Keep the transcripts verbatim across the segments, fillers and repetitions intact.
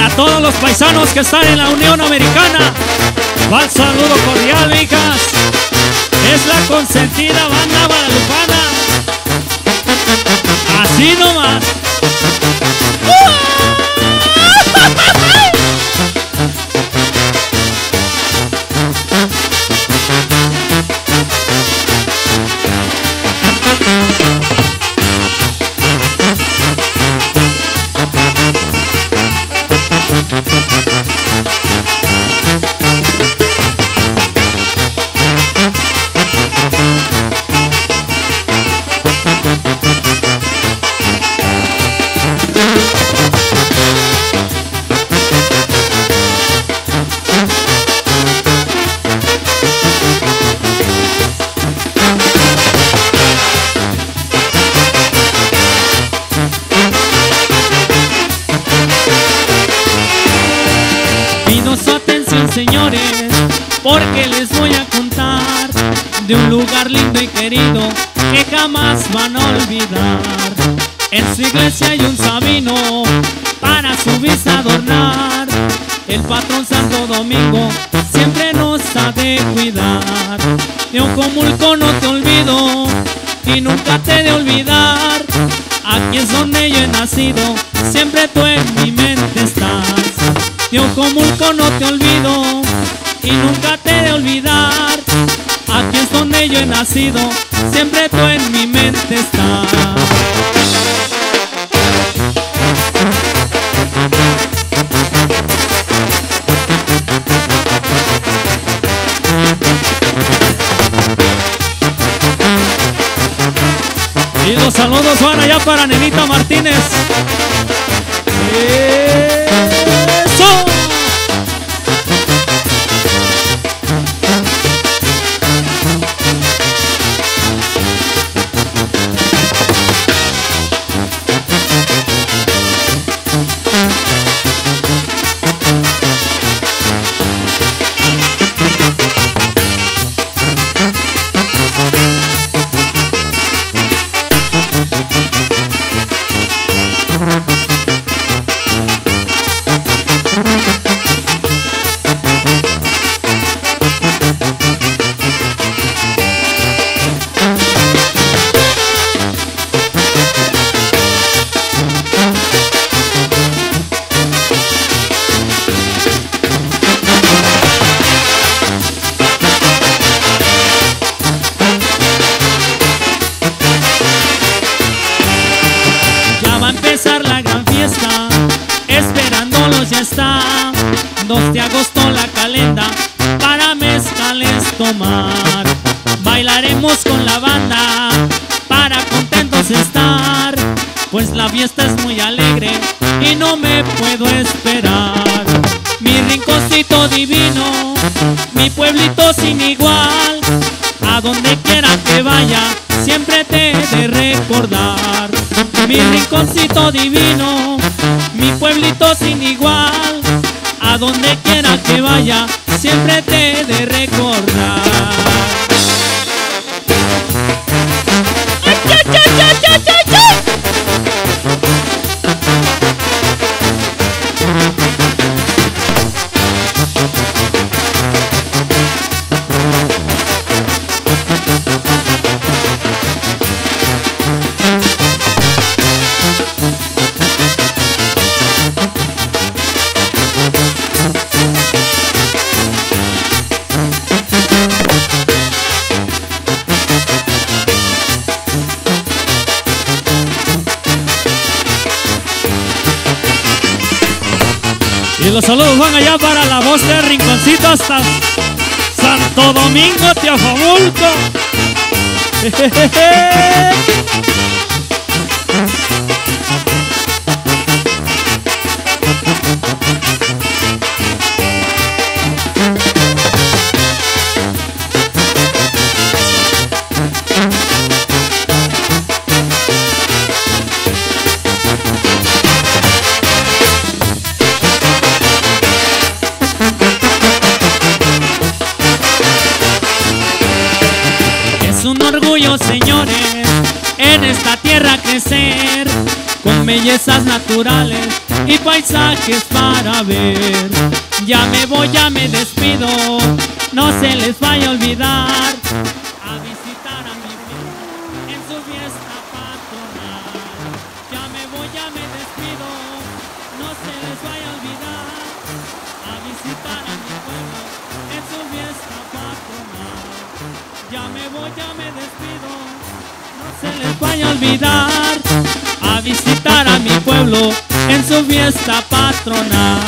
Para todos los paisanos que están en la Unión Americana, va el saludo cordial, mijas. Es la consentida banda guadalupana. Así nomás. Señores, porque les voy a contar de un lugar lindo y querido que jamás van a olvidar. En su iglesia hay un sabino para su vista adornar. El patrón Santo Domingo siempre nos ha de cuidar. Teojomulco no te olvido y nunca te he de olvidar. Aquí es donde yo he nacido, siempre tú en mi mente estás. Teojomulco no te olvido y nunca te he de olvidar. Aquí es donde yo he nacido, siempre tú en mi mente estás. Y los saludos van allá para Nenita Martínez. dos de agosto la calenda para mezcales tomar. Bailaremos con la banda para contentos estar, pues la fiesta es muy alegre y no me puedo esperar. Mi rinconcito divino, mi pueblito sin igual, a donde quiera que vaya siempre te he de recordar. Mi rinconcito divino, mi pueblito sin igual, a donde quiera que vaya, siempre te he de recordar. ¡Ay, ay, ay, ay, ay, ay, ay! Los saludos van allá para la voz de Rinconcito hasta Santo Domingo, Teojomulco. Señores, en esta tierra crecer con bellezas naturales y paisajes para ver. Ya me voy, ya me despido, no se les vaya a olvidar a visitar a mi fiel en su fiesta patronal. Ya me voy, ya me despido, no se les vaya a olvidar a visitar a mi pueblo en su fiesta patronal. Ya me voy, ya me despido, no se les vaya a olvidar a visitar a mi pueblo en su fiesta patronal.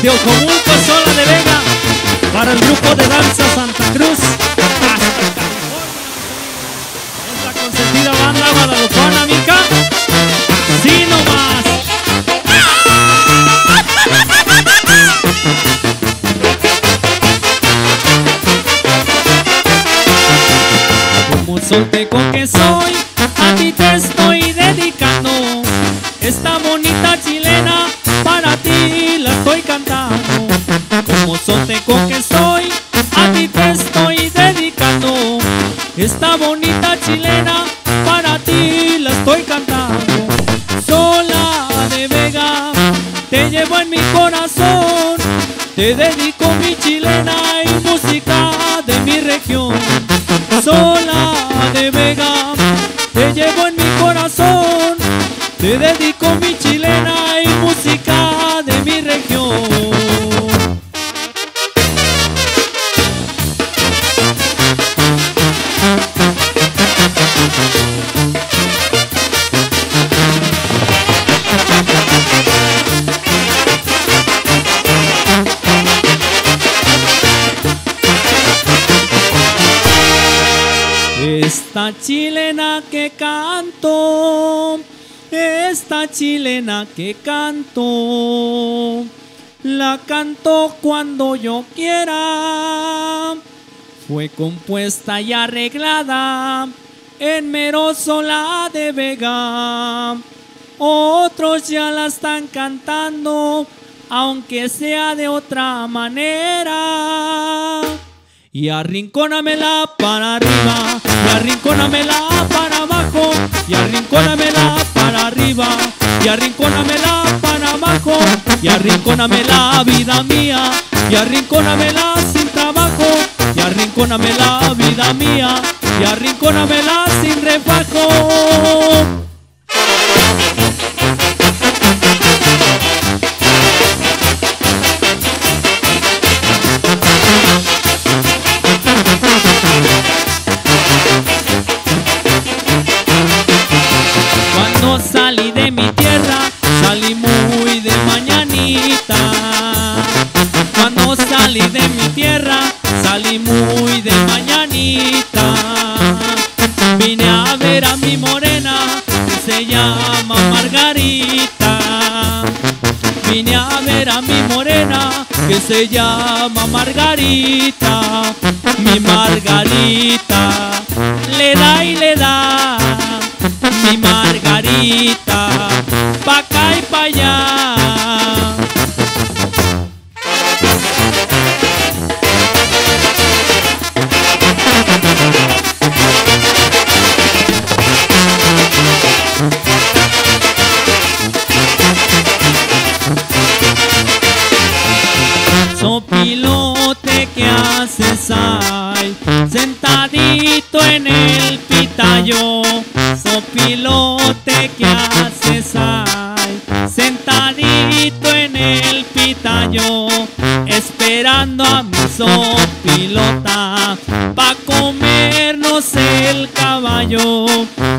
Teojomulco, Sola de Vega, para el grupo de danza Santa Cruz, hasta California. Es la consentida banda guadalupana, mica. Así nomás. Como solteco que soy, a ti te estoy dedicando esta bonita chilena. Para ti la estoy cantando. Como solteco que soy, a ti te estoy dedicando esta bonita chilena. Para ti la estoy cantando. Sola de Vega, te llevo en mi corazón. Te dedico mi chilena y música de mi región. Sola de Vega, te llevo en mi corazón. Te dedico mi chilena y música de mi región. Esta chilena que canto, esta chilena que canto, la canto cuando yo quiera. Fue compuesta y arreglada en mero Sola de Vega. Otros ya la están cantando, aunque sea de otra manera. Y arrincónamela para arriba, y arrincónamela para abajo, y arrincónamela para arriba, y arrincónamela para abajo, y arrincónamela vida mía, y arrincónamela sin trabajo, y arrincónamela vida mía, y arrincónamela sin refajo. Salí de mi tierra, salí muy de mañanita. Cuando salí de mi tierra, salí muy de mañanita. Vine a ver a mi morena, que se llama Margarita. Vine a ver a mi morena, que se llama Margarita. Mi Margarita, le da y le da. Mi Margarita, pa' acá y pa' allá. ay, sentadito en el pitayo, sopilote que haces, ay, sentadito en el pitayo, esperando a mi sopilota, pa' comernos el caballo,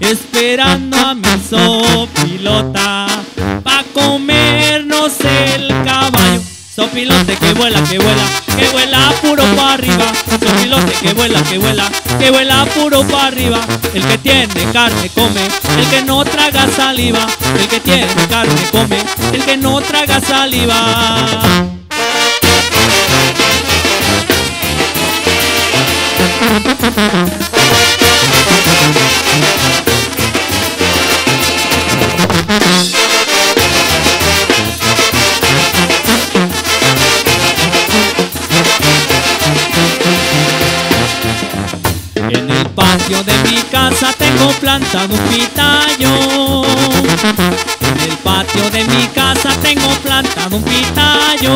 esperando a mi sopilota, pa' comernos el caballo. Sopilote que vuela, que vuela, que vuela puro para arriba. Sopilote que vuela, que vuela, que vuela puro para arriba. El que tiene carne come, el que no traga saliva. El que tiene carne come, el que no traga saliva. En el patio de mi casa tengo plantado un pitayo. En el patio de mi casa tengo plantado un pitayo.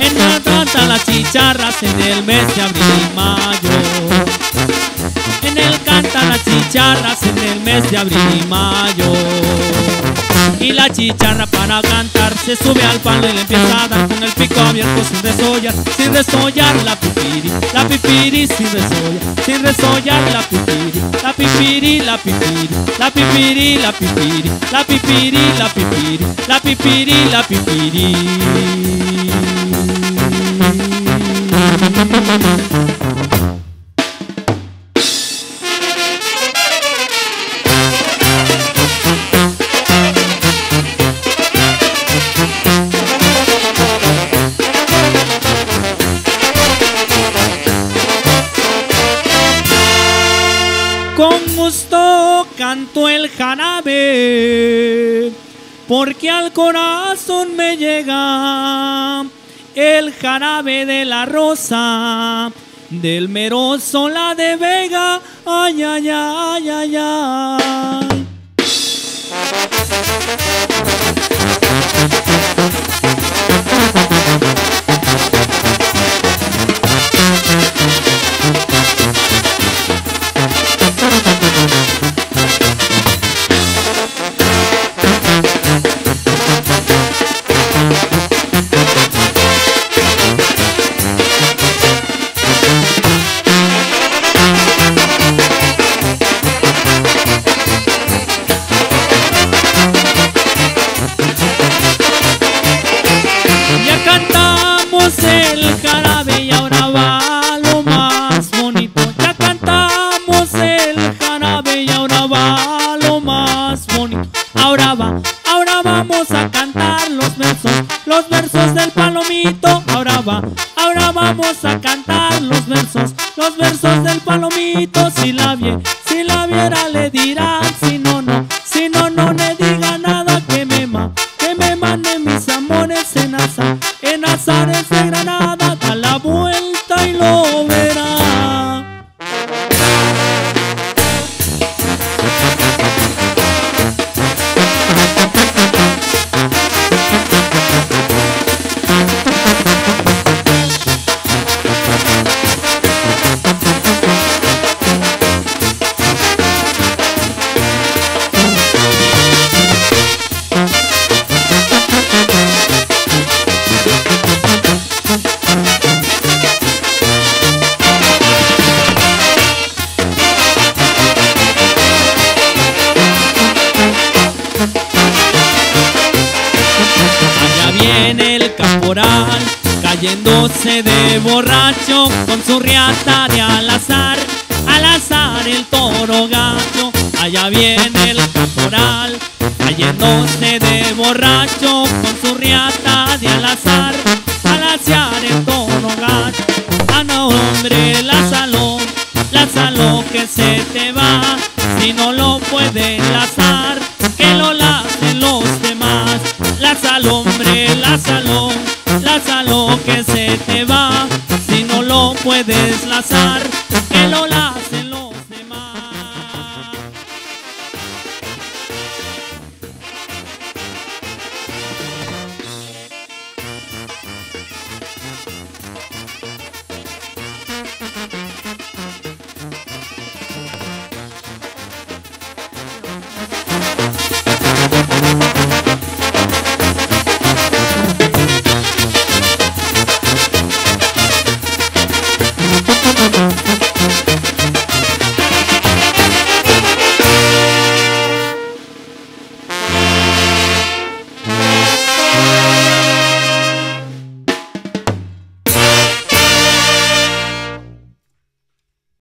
En la planta las chicharras en el mes de abril y mayo. En él cantan las chicharras en el mes de abril y mayo. Y la chicharra para cantar se sube al palo y le empieza a dar con el pico abierto sin desollar, sin desollar la pipiri, la pipiri sin desollar, sin desollar la pipiri, la pipiri, la pipiri, la pipiri, la pipiri, la pipiri, la pipiri, la pipiri, la pipiri. Canto el jarabe, porque al corazón me llega el jarabe de la rosa, del mero Sola de Vega, ay, ay, ay, ay, ay. El jarabe y ahora va lo más bonito. Ya cantamos el jarabe y ahora va lo más bonito. Ahora va, ahora vamos a cantar los versos, los versos del palomito. Ahora va, ahora vamos a cantar los versos, los versos del palomito. Si la viera, si la viera le dirán, si no, no, si no, no le diga nada. Que me ma, que me manden mis amores en asa, en azares de Granada, da la vuelta y lo verá. Yéndose de borracho con su riata de al azar, al azar el toro gacho. Allá viene el caporal, cayéndose de borracho con su riata de al azar, al azar el toro gacho. Ah no hombre, lázalo, lázalo que se te va, si no lo puede lazar, que lo lacen los demás. Lázalo hombre, lázalo, lázalo que se te va, si no lo puedes lazar, que lo lazas.